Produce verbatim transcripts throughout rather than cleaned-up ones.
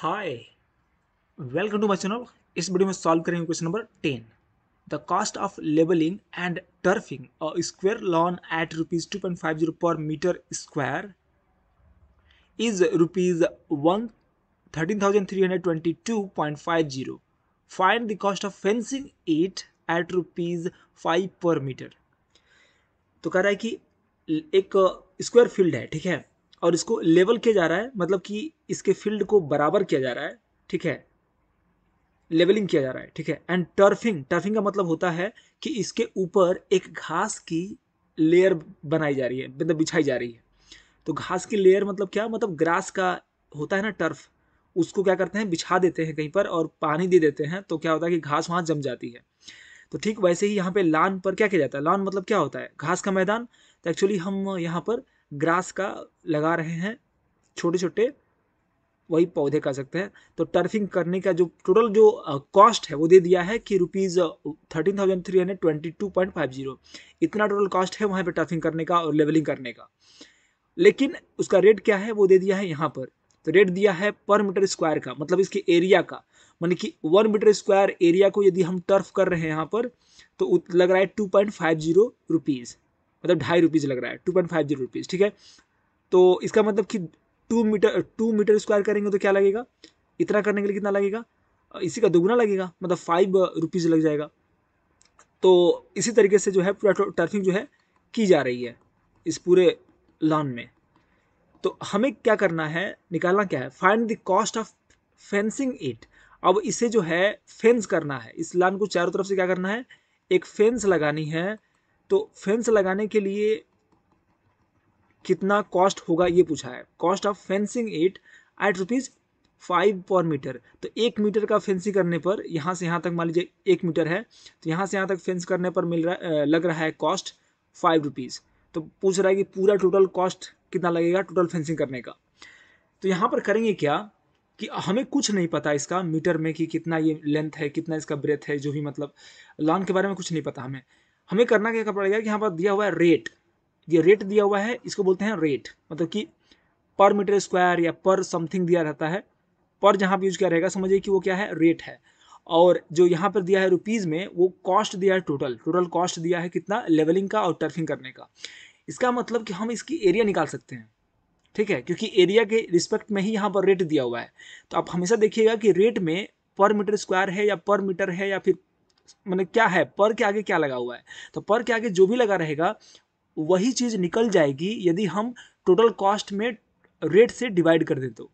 Hi, welcome to my channel. इस video में solve करेंगे question number ten. The cost of levelling and turfing a square lawn at rupees two point five zero per metre square is rupees one thirteen thousand three hundred twenty two point five zero. Find the cost of fencing it at rupees five per metre. तो कह रहा है कि एक square field है, ठीक है, और इसको लेवल किया जा रहा है, मतलब कि इसके फील्ड को बराबर किया जा रहा है, ठीक है, लेवलिंग किया जा रहा है, ठीक है। एंड टर्फिंग, टर्फिंग का मतलब होता है कि इसके ऊपर एक घास की लेयर बनाई जा रही है, मतलब बिछाई जा रही है। तो घास की लेयर मतलब क्या, मतलब ग्रास का होता है ना टर्फ, उसको क्या करते हैं बिछा देते हैं कहीं पर और पानी दे देते हैं, तो क्या होता है कि घास वहाँ जम जाती है। तो ठीक वैसे ही यहाँ पे लॉन पर क्या किया जाता है, लॉन मतलब क्या होता है, घास का मैदान। तो एक्चुअली हम यहाँ पर ग्रास का लगा रहे हैं, छोटे छोटे वही पौधे कह सकते हैं। तो टर्फिंग करने का जो टोटल जो कॉस्ट है वो दे दिया है कि rupees thirteen thousand three hundred twenty two point five zero, इतना टोटल कॉस्ट है वहाँ पे टर्फिंग करने का और लेवलिंग करने का। लेकिन उसका रेट क्या है वो दे दिया है यहाँ पर। तो रेट दिया है पर मीटर स्क्वायर का, मतलब इसके एरिया का, मानी कि वन मीटर स्क्वायर एरिया को यदि हम टर्फ कर रहे हैं यहाँ पर, तो लग रहा है two point five zero rupees, मतलब ढाई रुपीज़ लग रहा है, two point five zero rupees, ठीक है। तो इसका मतलब कि two metre two metre square करेंगे तो क्या लगेगा, इतना करने के लिए कितना लगेगा, इसी का दोगुना लगेगा, मतलब फाइव रुपीज़ लग जाएगा। तो इसी तरीके से जो है पूरा टर्फिंग जो है की जा रही है इस पूरे लॉन में। तो हमें क्या करना है, निकालना क्या है, find the cost of fencing it. अब इसे जो है फेंस करना है, इस लॉन को चारों तरफ से क्या करना है, एक फेंस लगानी है। तो फेंस लगाने के लिए कितना कॉस्ट होगा ये पूछा है, cost of fencing it at rupees five per metre. तो एक मीटर का फेंसिंग करने पर, यहाँ से यहाँ तक मान लीजिए एक मीटर है, तो यहाँ से यहाँ तक फेंस करने पर मिल रहा लग रहा है कॉस्ट फाइव रुपीज़। तो पूछ रहा है कि पूरा टोटल कॉस्ट कितना लगेगा टोटल फेंसिंग करने का। तो यहाँ पर करेंगे क्या कि हमें कुछ नहीं पता इसका मीटर में कि कितना ये लेंथ है, कितना इसका ब्रेथ है, जो भी, मतलब लॉन के बारे में कुछ नहीं पता हमें। हमें करना क्या पड़ेगा कि यहाँ पर दिया हुआ है रेट, ये रेट दिया हुआ है, इसको बोलते हैं रेट, मतलब कि पर मीटर स्क्वायर या पर समथिंग दिया रहता है, पर जहाँ पे यूज किया रहेगा समझिए कि वो क्या है, रेट है। और जो यहाँ पर दिया है रुपीज़ में, वो कॉस्ट दिया है, टोटल टोटल कॉस्ट दिया है कितना, लेवलिंग का और टर्फिंग करने का। इसका मतलब कि हम इसकी एरिया निकाल सकते हैं, ठीक है, क्योंकि एरिया के रिस्पेक्ट में ही यहाँ पर रेट दिया हुआ है। तो आप हमेशा देखिएगा कि रेट में पर मीटर स्क्वायर है या पर मीटर है या फिर मतलब क्या है, पर के आगे क्या लगा हुआ है, तो पर के आगे जो भी लगा रहेगा वही चीज़ निकल जाएगी यदि हम टोटल कॉस्ट में रेट से डिवाइड कर दें। तो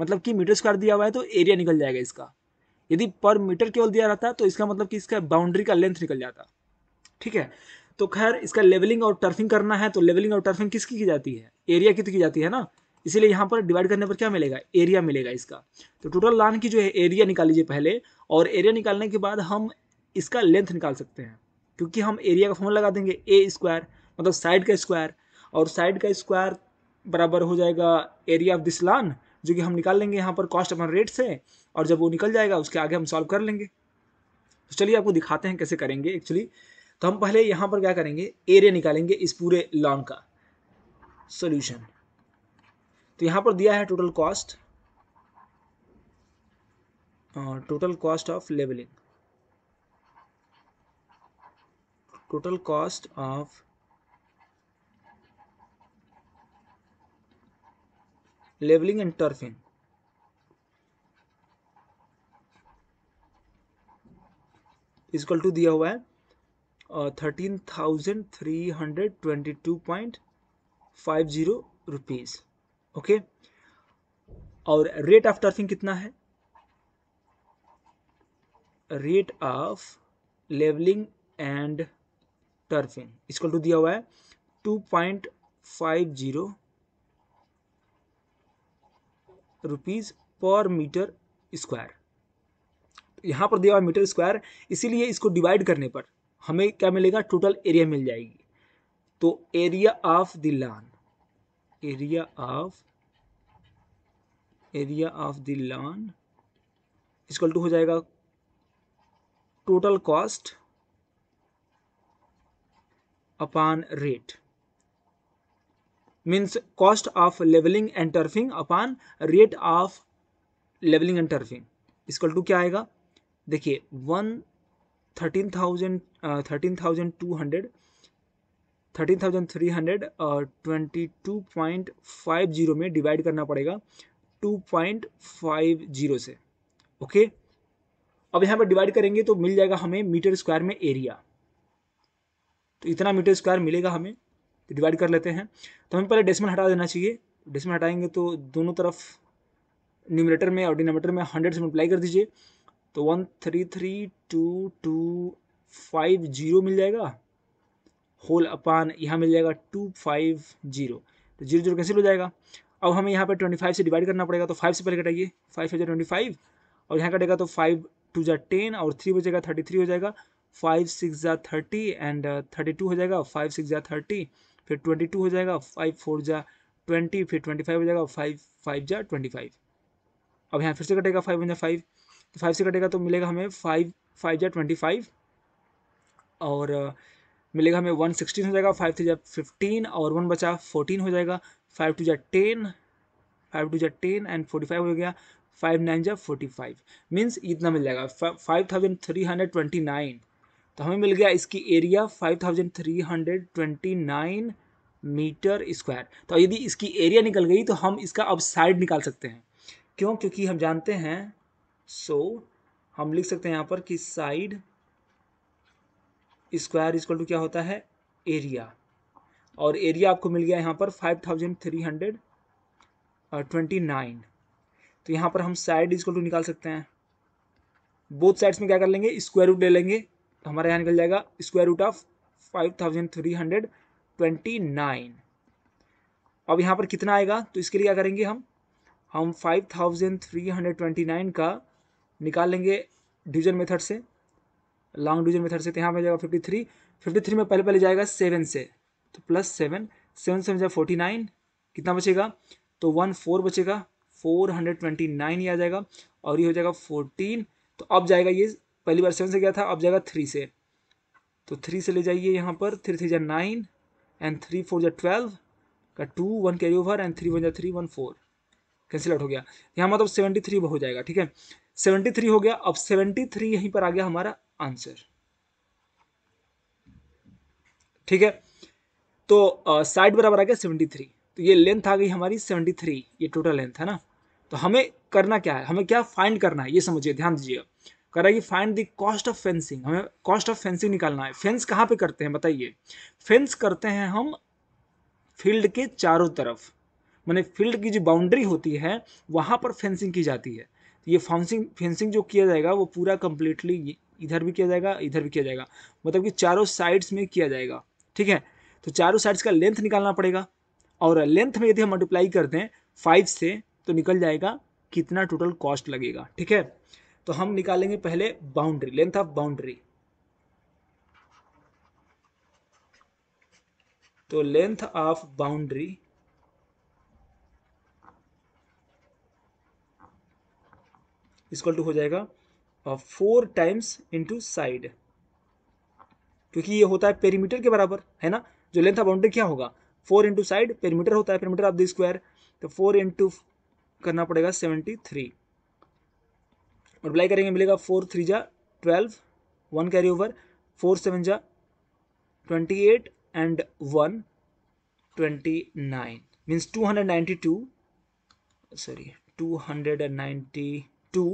मतलब कि मीटर स्क्वायर दिया हुआ है तो एरिया निकल जाएगा इसका। यदि पर मीटर केवल दिया रहता तो इसका मतलब कि इसका बाउंड्री का लेंथ निकल जाता, ठीक है। तो खैर इसका लेवलिंग और टर्फिंग करना है, तो लेवलिंग और टर्फिंग किसकी की जाती है, एरिया की तो की जाती है ना, इसीलिए यहाँ पर डिवाइड करने पर क्या मिलेगा, एरिया मिलेगा इसका। तो टोटल लॉन की जो है एरिया निकाल लीजिए पहले, और एरिया निकालने के बाद हम इसका लेंथ निकाल सकते हैं, क्योंकि हम एरिया का फॉर्मूला लगा देंगे ए स्क्वायर, मतलब साइड का स्क्वायर, और साइड का स्क्वायर बराबर हो जाएगा एरिया ऑफ दिस लॉन, जो कि हम निकाल लेंगे यहाँ पर कॉस्ट अपन रेट से, और जब वो निकल जाएगा उसके आगे हम सॉल्व कर लेंगे। तो चलिए आपको दिखाते हैं कैसे करेंगे एक्चुअली। तो हम पहले यहाँ पर क्या करेंगे, एरिया निकालेंगे इस पूरे लॉन का। सोल्यूशन, तो यहाँ पर दिया है total cost, total cost of levelling, total cost of levelling and turfing. Equal to दिया हुआ है thirteen thousand three hundred twenty two point five zero rupees, okay. और रेट ऑफ टर्फिंग कितना है, rate of levelling and turfing equal to दिया हुआ है two point five zero rupees per metre square. यहाँ पर दिया हुआ मीटर स्क्वायर, इसीलिए इसको डिवाइड करने पर हमें क्या मिलेगा, टोटल एरिया मिल जाएगी। तो area of the lawn, area of area of the lawn equal to हो जाएगा total cost upon rate, means cost of levelling and turfing upon rate of levelling and turfing equal to क्या आएगा, देखिए one thirteen thousand thirteen thousand two hundred thirteen thousand three hundred और twenty two point five zero में divide करना पड़ेगा two point five zero से। Okay, अब यहाँ पर डिवाइड करेंगे तो मिल जाएगा हमें मीटर स्क्वायर में एरिया, तो इतना मीटर स्क्वायर मिलेगा हमें, तो डिवाइड कर लेते हैं। तो हमें पहले डेसिमल हटा देना चाहिए, डेसिमल हटाएंगे तो दोनों तरफ न्यूमरेटर में और डिनोमिनेटर में हंड्रेड से मल्टीप्लाई कर दीजिए, तो one three three two two five zero मिल जाएगा होल अपान यहाँ मिल जाएगा टू फाइव जीरो, तो जीरो जीरो कैंसिल हो जाएगा। अब हमें यहाँ पे ट्वेंटी फाइव से डिवाइड करना पड़ेगा, तो फाइव से पहले कटाइए, फाइव फाइव ट्वेंटी फाइव और यहाँ कटेगा तो फाइव टू जा टेन और थ्री बचेगा थर्टी थ्री हो जाएगा, फाइव सिक्स जा थर्टी एंड थर्टी टू हो जाएगा, फाइव सिक्स जा थर्टी फिर ट्वेंटी टू हो जाएगा, फाइव फोर जा ट्वेंटी फिर ट्वेंटी फाइव हो जाएगा, फाइव फाइव जा ट्वेंटी फाइव। अब यहाँ फिर से कटेगा फाइव वन जा फाइव, तो फाइव से कटेगा तो मिलेगा हमें फाइव फाइव जा ट्वेंटी फाइव और मिलेगा हमें वन सिक्सटीन हो जाएगा, फाइव थ्री जा फिफ्टीन और वन बचा फोर्टीन हो जाएगा, फाइव टू जा टेन फाइव टू जा टेन एंड फोर्टी फाइव हो गया, फाइव नाइन जा फोर्टी फाइव मीन्स इतना मिल जाएगा five thousand three hundred twenty nine. तो हमें मिल गया इसकी area five thousand three hundred twenty nine metre square. तो यदि इसकी एरिया निकल गई तो हम इसका अब साइड निकाल सकते हैं, क्यों, क्योंकि हम जानते हैं, सो so, हम लिख सकते हैं यहाँ पर कि साइड स्क्वायर इक्वल टू क्या होता है एरिया, और एरिया आपको मिल गया यहाँ पर five thousand three hundred twenty nine. तो यहाँ पर हम साइड इक्वल टू निकाल सकते हैं, बोथ साइड्स में क्या कर लेंगे स्क्वायर रूट ले लेंगे, तो हमारा यहाँ निकल जाएगा square root of five thousand three hundred twenty nine. अब यहाँ पर कितना आएगा, तो इसके लिए क्या करेंगे हम हम five thousand three hundred twenty nine का निकाल लेंगे डिवीजन मेथड से, लॉन्ग डिवीजन मेथड से। तो यहाँ पर जाएगा फिफ्टी थ्री, फिफ्टी थ्री में पहले पहले जाएगा सेवन से, तो प्लस सेवन, सेवन से जाएगा फोर्टी नाइन, कितना बचेगा तो वन फोर बचेगा, फोर हंड्रेड ट्वेंटी नाइन ये आ जाएगा और ये हो जाएगा फोर्टीन। तो अब जाएगा ये पहली बार सेवन से गया था, अब जाएगा थ्री से, तो थ्री से ले जाइए यहाँ पर, थ्री थ्री जा नाइन एंड थ्री फोर जा ट्वेल्व का two, one carry over and three one जा three, one four cancel out हो गया, यहाँ मतलब सेवेंटी थ्री हो जाएगा। ठीक है, सेवेंटी थ्री हो गया। अब सेवेंटी थ्री यहीं पर आ गया हमारा आंसर। ठीक है, तो साइड बराबर आ गया सेवेंटी थ्री, तो ये लेंथ आ गई हमारी सेवेंटी थ्री, ये टोटल लेंथ है ना। तो हमें करना क्या है, हमें क्या फाइंड करना है ये समझिए, ध्यान दीजिएगा। कह रहा है कि find the cost of fencing, हमें कॉस्ट ऑफ फेंसिंग निकालना है। फेंस कहाँ पे करते हैं बताइए, फेंस करते हैं हम फील्ड के चारों तरफ, माने फील्ड की जो बाउंड्री होती है वहाँ पर फेंसिंग की जाती है। ये फेंसिंग फेंसिंग जो किया जाएगा वो पूरा कम्प्लीटली इधर भी किया जाएगा, इधर भी किया जाएगा, मतलब कि चारों साइड्स में किया जाएगा। ठीक है, तो चारों साइड्स का लेंथ निकालना पड़ेगा, और लेंथ में यदि हम मल्टीप्लाई कर दें फाइव से तो निकल जाएगा कितना टोटल कॉस्ट लगेगा। ठीक है, तो हम निकालेंगे पहले बाउंड्री, लेंथ ऑफ बाउंड्री। तो length of boundary equal to हो जाएगा फोर टाइम्स इंटू साइड, क्योंकि ये होता है पेरीमीटर के बराबर है ना, जो लेंथ ऑफ बाउंड्री क्या होगा फोर इंटू साइड, पेरीमीटर होता है पेरीमीटर ऑफ द स्क्वायर, तो फोर इंटू करना पड़ेगा सेवेंटी थ्री, मल्टीप्लाई करेंगे मिलेगा फोर थ्री जा twelve, one carry over, four seven जा twenty eight and one twenty nine means two hundred ninety two sorry two hundred and ninety two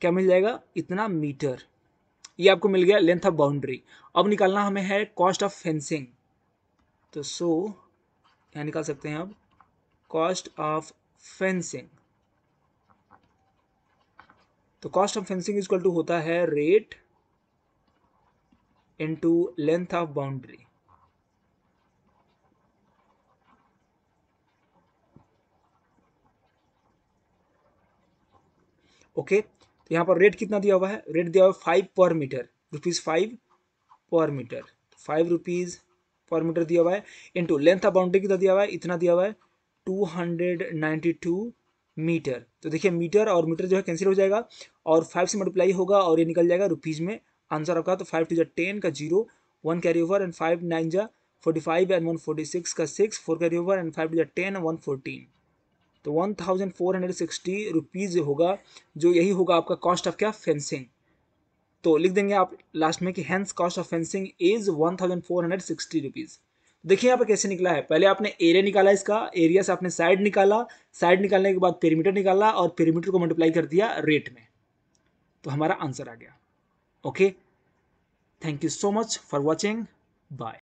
क्या मिल जाएगा इतना मीटर। ये आपको मिल गया लेंथ ऑफ बाउंड्री। अब निकालना हमें है कॉस्ट ऑफ फेंसिंग, तो सो यहाँ निकाल सकते हैं अब कॉस्ट ऑफ फेंसिंग। तो cost of fencing equal to होता है rate into length of boundary. Okay, तो यहाँ पर रेट कितना दिया हुआ है, रेट दिया हुआ है five per metre, rupees five per metre, five rupees per metre दिया हुआ है, इंटू लेंथ ऑफ बाउंड्री कितना दिया हुआ है, इतना दिया हुआ है two hundred ninety two metre. तो देखिए मीटर और मीटर जो है कैंसिल हो जाएगा और फाइव से मल्टीप्लाई होगा और ये निकल जाएगा रुपीज़ में आंसर आपका। तो फाइव टू जा टेन का zero, one carry over and five nine जा forty five and one forty six का six, four carry over and five two जा टेन वन फोर्टीन, तो one thousand four hundred sixty rupees होगा, जो यही होगा आपका कॉस्ट ऑफ क्या फेंसिंग। तो लिख देंगे आप लास्ट में कि hence cost of fencing is one thousand four hundred sixty rupees. देखिए यहाँ पर कैसे निकला है, पहले आपने एरिया निकाला, इसका एरिया से आपने साइड निकाला, साइड निकालने के बाद पेरीमीटर निकाला और पेरीमीटर को मल्टीप्लाई कर दिया रेट में, तो हमारा आंसर आ गया। Okay, thank you so much for watching, bye.